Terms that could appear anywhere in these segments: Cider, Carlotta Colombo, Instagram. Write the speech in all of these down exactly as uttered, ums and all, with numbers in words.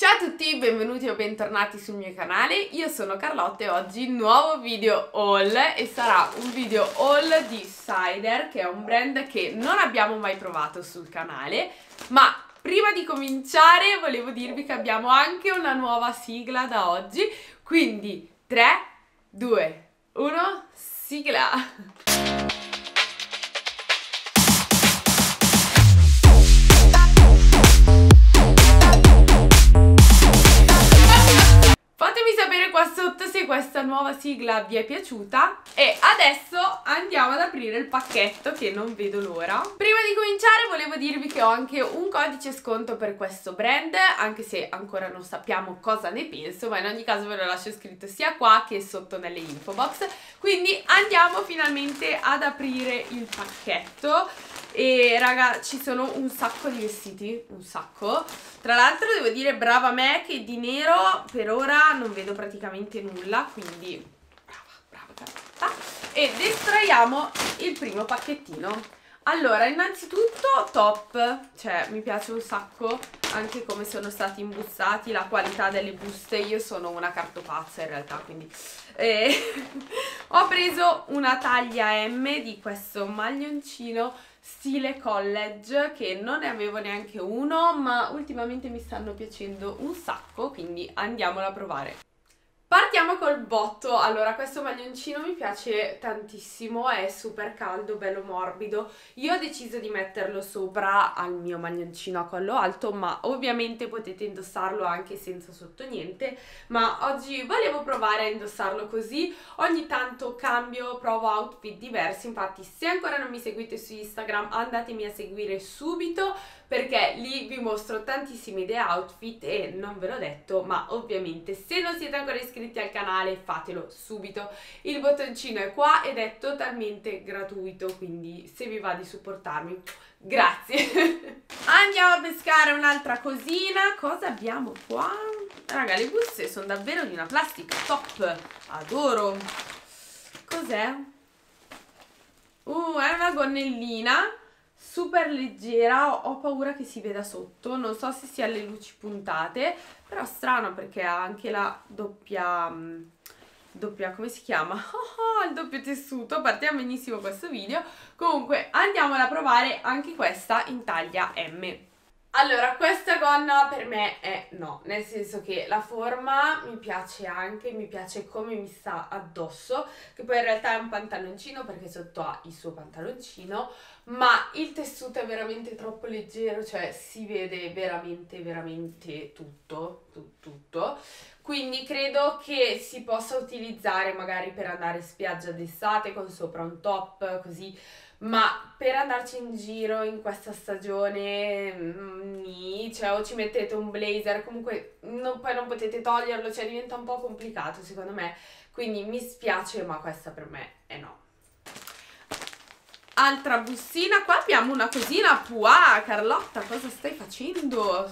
Ciao a tutti, benvenuti o bentornati sul mio canale, io sono Carlotta e oggi nuovo video haul e sarà un video haul di Cider, che è un brand che non abbiamo mai provato sul canale, ma prima di cominciare volevo dirvi che abbiamo anche una nuova sigla da oggi, quindi tre, due, uno, sigla! Questa nuova sigla vi è piaciuta e adesso andiamo ad aprire il pacchetto che non vedo l'ora. Prima di cominciare volevo dirvi che ho anche un codice sconto per questo brand, anche se ancora non sappiamo cosa ne penso, ma in ogni caso ve lo lascio scritto sia qua che sotto nelle info box. Quindi andiamo finalmente ad aprire il pacchetto e raga, ci sono un sacco di vestiti, un sacco. Tra l'altro devo dire brava me che di nero per ora non vedo praticamente nulla, quindi brava, brava Carlotta. Ed estraiamo il primo pacchettino. Allora, innanzitutto top, cioè mi piace un sacco anche come sono stati imbuzzati, la qualità delle buste. Io sono una cartopazza in realtà, quindi eh, ho preso una taglia M di questo maglioncino stile college, che non ne avevo neanche uno, ma ultimamente mi stanno piacendo un sacco, quindi andiamolo a provare. Partiamo col botto. Allora, questo maglioncino mi piace tantissimo, è super caldo, bello morbido. Io ho deciso di metterlo sopra al mio maglioncino a collo alto, ma ovviamente potete indossarlo anche senza sotto niente, ma oggi volevo provare a indossarlo così. Ogni tanto cambio, provo outfit diversi, infatti se ancora non mi seguite su Instagram andatemi a seguire subito, perché lì vi mostro tantissime idee outfit e non ve l'ho detto, ma ovviamente se non siete ancora iscritti al canale fatelo subito. Il bottoncino è qua ed è totalmente gratuito, quindi se vi va di supportarmi grazie. Andiamo a pescare un'altra cosina. Cosa abbiamo qua? Raga, le buste sono davvero di una plastica top, adoro. Cos'è? Uh, è una gonnellina super leggera, ho paura che si veda sotto, non so se sia le luci puntate, però strano perché ha anche la doppia, doppia come si chiama? Oh, oh, il doppio tessuto, partiamo benissimo questo video. Comunque andiamola a provare anche questa in taglia M. Allora, questa gonna per me è no, nel senso che la forma mi piace anche, mi piace come mi sta addosso, che poi in realtà è un pantaloncino perché sotto ha il suo pantaloncino, ma il tessuto è veramente troppo leggero, cioè si vede veramente, veramente tutto, tutto. Quindi credo che si possa utilizzare magari per andare in spiaggia d'estate con sopra un top, così, ma per andarci in giro in questa stagione nì, cioè o ci mettete un blazer, comunque non, poi non potete toglierlo, cioè diventa un po' complicato secondo me, quindi mi spiace, ma questa per me è no. Altra bustina, qua abbiamo una cosina. Pua, Carlotta, cosa stai facendo?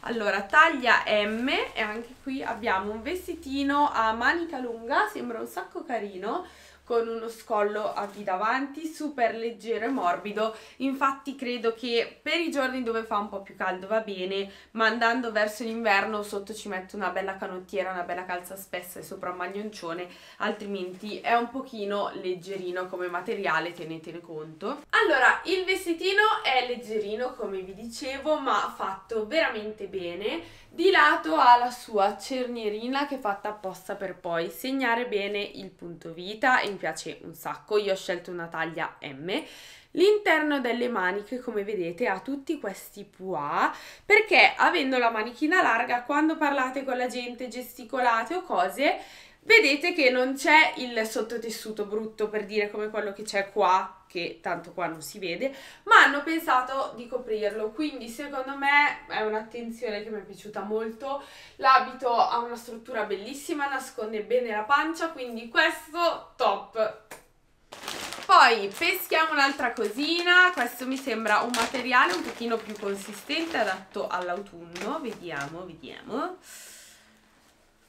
Allora, taglia M, e anche qui abbiamo un vestitino a manica lunga, sembra un sacco carino, con uno scollo a V davanti, super leggero e morbido. Infatti credo che per i giorni dove fa un po' più caldo va bene, ma andando verso l'inverno sotto ci metto una bella canottiera, una bella calza spessa e sopra un maglioncione, altrimenti è un pochino leggerino come materiale, tenetene conto. Allora, il vestitino è leggerino come vi dicevo, ma fatto veramente bene. Di lato ha la sua cernierina che è fatta apposta per poi segnare bene il punto vita, e piace un sacco, io ho scelto una taglia M. L'interno delle maniche, come vedete, ha tutti questi pois, perché avendo la manichina larga, quando parlate con la gente, gesticolate o cose, vedete che non c'è il sottotessuto brutto, per dire, come quello che c'è qua, che tanto qua non si vede, ma hanno pensato di coprirlo, quindi secondo me è un'attenzione che mi è piaciuta molto. L'abito ha una struttura bellissima, nasconde bene la pancia, quindi questo top. Poi peschiamo un'altra cosina, questo mi sembra un materiale un pochino più consistente, adatto all'autunno, vediamo, vediamo.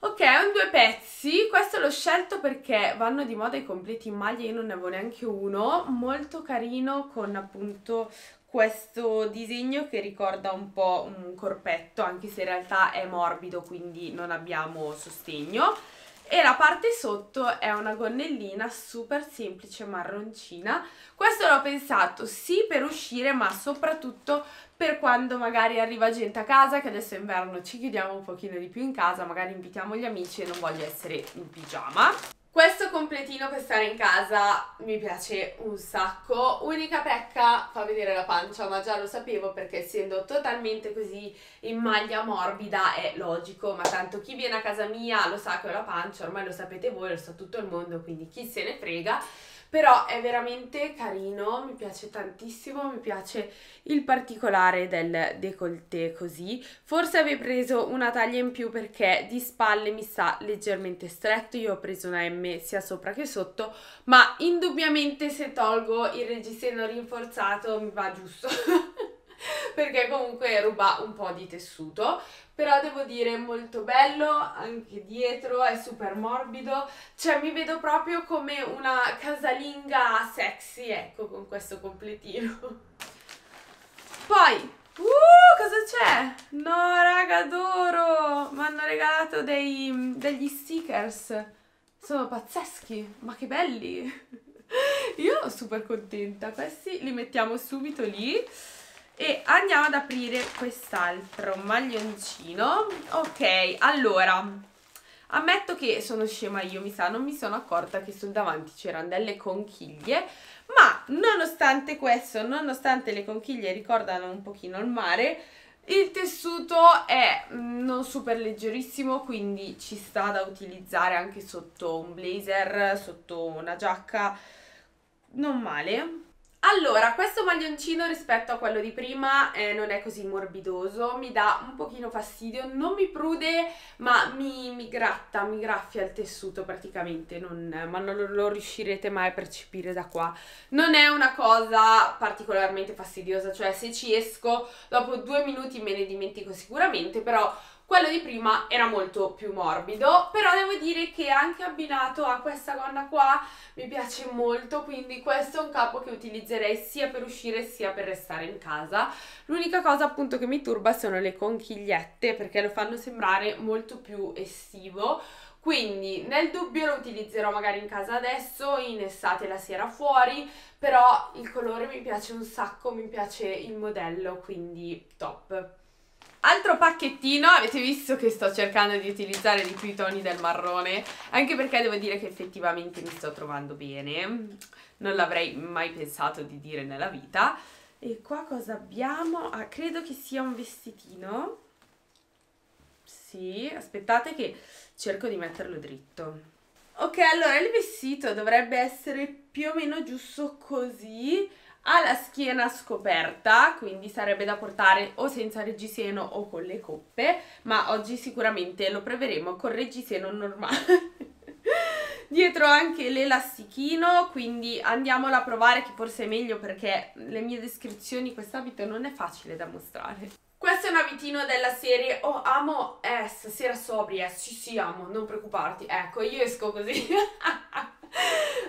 Ok, è un due pezzi, questo l'ho scelto perché vanno di moda i completi in maglia, io non ne avevo neanche uno, molto carino con appunto questo disegno che ricorda un po' un corpetto, anche se in realtà è morbido, quindi non abbiamo sostegno. E la parte sotto è una gonnellina super semplice, marroncina. Questo l'ho pensato sì per uscire, ma soprattutto per quando magari arriva gente a casa, che adesso è inverno, ci chiudiamo un pochino di più in casa, magari invitiamo gli amici e non voglio essere in pigiama. Questo completino per stare in casa mi piace un sacco. Unica pecca, fa vedere la pancia, ma già lo sapevo perché essendo totalmente così in maglia morbida è logico, ma tanto chi viene a casa mia lo sa che ho la pancia, ormai lo sapete voi, lo sa tutto il mondo, quindi chi se ne frega. Però è veramente carino, mi piace tantissimo, mi piace il particolare del décolleté così. Forse avevo preso una taglia in più perché di spalle mi sta leggermente stretto, io ho preso una M sia sopra che sotto, ma indubbiamente se tolgo il reggiseno rinforzato mi va giusto. Perché comunque ruba un po' di tessuto, però devo dire molto bello, anche dietro è super morbido, cioè mi vedo proprio come una casalinga sexy, ecco, con questo completino. Poi, uh, cosa c'è? No raga, adoro, mi hanno regalato dei, degli stickers, sono pazzeschi, ma che belli! Io sono super contenta, questi li mettiamo subito lì. E andiamo ad aprire quest'altro maglioncino. Ok, allora, ammetto che sono scema io, mi sa, non mi sono accorta che sul davanti c'erano delle conchiglie, ma nonostante questo, nonostante le conchiglie ricordano un pochino il mare, il tessuto è non super leggerissimo, quindi ci sta da utilizzare anche sotto un blazer, sotto una giacca, non male. Allora, questo maglioncino rispetto a quello di prima eh, non è così morbidoso, mi dà un pochino fastidio, non mi prude ma mi, mi gratta, mi graffia il tessuto praticamente, non, ma non lo, lo riuscirete mai a percepire da qua. Non è una cosa particolarmente fastidiosa, cioè se ci esco dopo due minuti me ne dimentico sicuramente, però quello di prima era molto più morbido, però devo dire che anche abbinato a questa gonna qua mi piace molto, quindi questo è un capo che utilizzerei sia per uscire sia per restare in casa. L'unica cosa appunto che mi turba sono le conchigliette, perché lo fanno sembrare molto più estivo, quindi nel dubbio lo utilizzerò magari in casa adesso, in estate la sera fuori, però il colore mi piace un sacco, mi piace il modello, quindi top. Altro pacchettino, avete visto che sto cercando di utilizzare di più i toni del marrone, anche perché devo dire che effettivamente mi sto trovando bene, non l'avrei mai pensato di dire nella vita. E qua cosa abbiamo? Ah, credo che sia un vestitino, sì, aspettate che cerco di metterlo dritto. Ok, allora il vestito dovrebbe essere più o meno giusto così, ha la schiena scoperta, quindi sarebbe da portare o senza reggiseno o con le coppe, ma oggi sicuramente lo proveremo con reggiseno normale. Dietro anche l'elastichino, quindi andiamola a provare, che forse è meglio perché le mie descrizioni quest'abito non è facile da mostrare. Questo è un abitino della serie "Oh amo eh, stasera sobria, sì sì amo, non preoccuparti", ecco, io esco così.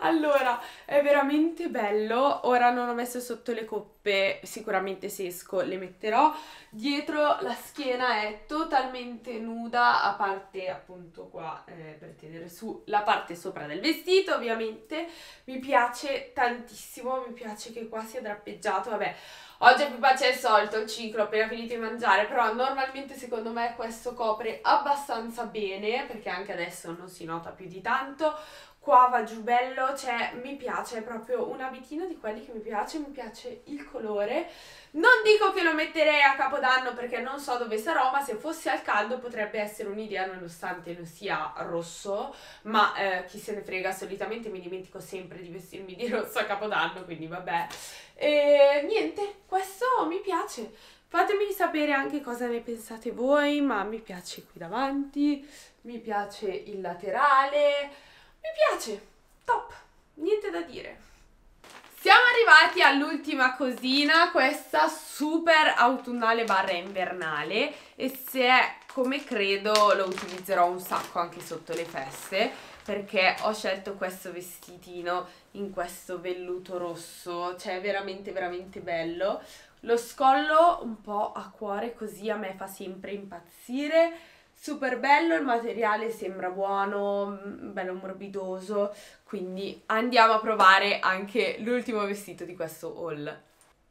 Allora, è veramente bello, ora non ho messo sotto le coppe, sicuramente se esco le metterò. Dietro la schiena è totalmente nuda, a parte appunto qua eh, per tenere su la parte sopra del vestito ovviamente. Mi piace tantissimo, mi piace che qua sia drappeggiato, vabbè, oggi è più pace il solito, il ciclo, appena finito di mangiare, però normalmente secondo me questo copre abbastanza bene, perché anche adesso non si nota più di tanto. Qua va giù bello, cioè mi piace, è proprio un abitino di quelli che mi piace, mi piace il colore. Non dico che lo metterei a capodanno perché non so dove sarò, ma se fosse al caldo potrebbe essere un'idea, nonostante non sia rosso, ma eh, chi se ne frega, solitamente mi dimentico sempre di vestirmi di rosso a capodanno, quindi vabbè. E niente, questo mi piace, fatemi sapere anche cosa ne pensate voi, ma mi piace qui davanti, mi piace il laterale. Mi piace, top, niente da dire. Siamo arrivati all'ultima cosina, questa super autunnale barra invernale, e se come credo lo utilizzerò un sacco anche sotto le feste, perché ho scelto questo vestitino in questo velluto rosso, cioè è veramente veramente bello. Lo scollo un po' a cuore così a me fa sempre impazzire, super bello, il materiale sembra buono, bello morbidoso, quindi andiamo a provare anche l'ultimo vestito di questo haul.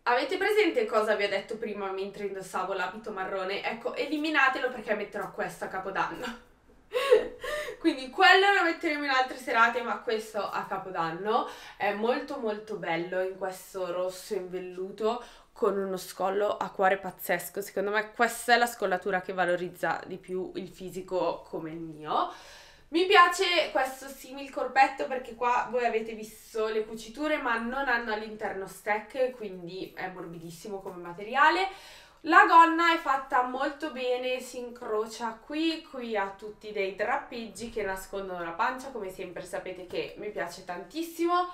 Avete presente cosa vi ho detto prima mentre indossavo l'abito marrone? Ecco, eliminatelo perché metterò questo a Capodanno. Quindi quello lo metteremo in altre serate, ma questo a Capodanno è molto molto bello, in questo rosso in velluto con uno scollo a cuore pazzesco. Secondo me questa è la scollatura che valorizza di più il fisico come il mio. Mi piace questo simil corpetto perché qua voi avete visto le cuciture ma non hanno all'interno stack, quindi è morbidissimo come materiale. La gonna è fatta molto bene, si incrocia qui, qui ha tutti dei drappeggi che nascondono la pancia, come sempre sapete che mi piace tantissimo.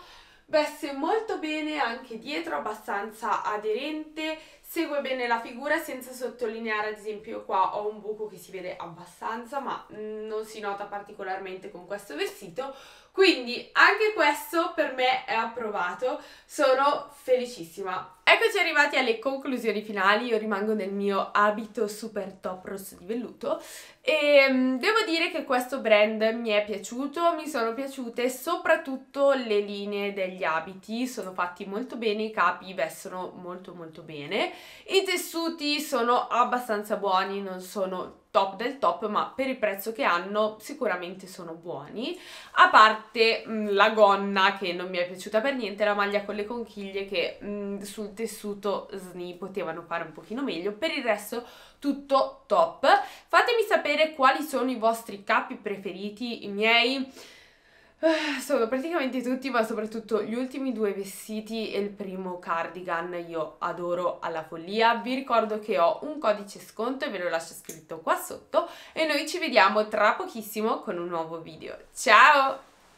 Veste molto bene anche dietro, abbastanza aderente, segue bene la figura senza sottolineare, ad esempio qua ho un buco che si vede abbastanza ma non si nota particolarmente con questo vestito, quindi anche questo per me è approvato, sono felicissima. Eccoci arrivati alle conclusioni finali. Io rimango nel mio abito super top rosso di velluto e devo dire che questo brand mi è piaciuto, mi sono piaciute soprattutto le linee degli abiti, sono fatti molto bene, i capi vestono molto molto bene, i tessuti sono abbastanza buoni, non sono top del top ma per il prezzo che hanno sicuramente sono buoni, a parte mh, la gonna che non mi è piaciuta per niente, la maglia con le conchiglie che mh, sul tessuto S N I potevano fare un pochino meglio, per il resto tutto top. Fatemi sapere quali sono i vostri capi preferiti, i miei sono praticamente tutti, ma soprattutto gli ultimi due vestiti e il primo cardigan io adoro alla follia. Vi ricordo che ho un codice sconto e ve lo lascio scritto qua sotto e noi ci vediamo tra pochissimo con un nuovo video. Ciao!